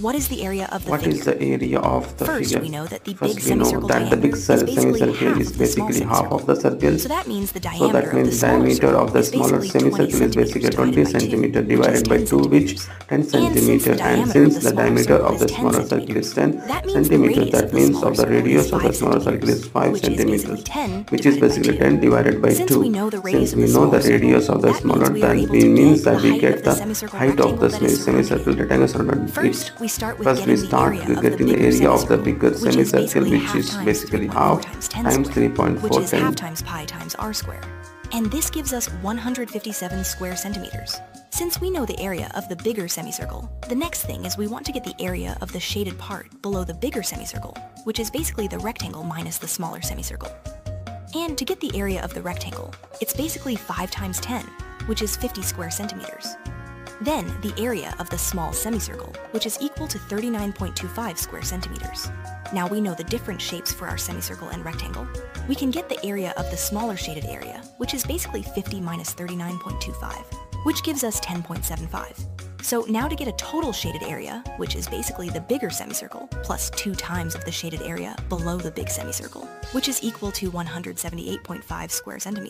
What is the area of the figure? What is the area of the figure? First, we know that the big semicircle diameter is basically half of the circle. So that means the diameter of the smaller semicircle is basically 20 cm divided by 2, which 10 cm. And since the diameter of the smaller circle is 10 cm, that means of the radius of the smaller circle is 5 cm, which is basically 10 divided by 2. Since we know the radius of the smaller circle, it means that we get the height of the semicircle rectangle. First, we start with getting the area of the bigger semicircle, which is basically half times 3.4, which is half times pi times r square. And this gives us 157 square centimeters. Since we know the area of the bigger semicircle, the next thing is we want to get the area of the shaded part below the bigger semicircle, which is basically the rectangle minus the smaller semicircle. And to get the area of the rectangle, it's basically 5 times 10, which is 50 square centimeters. Then, the area of the small semicircle, which is equal to 39.25 square centimeters. Now we know the different shapes for our semicircle and rectangle. We can get the area of the smaller shaded area, which is basically 50 minus 39.25, which gives us 10.75. So now to get a total shaded area, which is basically the bigger semicircle, plus 2 times of the shaded area below the big semicircle, which is equal to 178.5 square centimeters.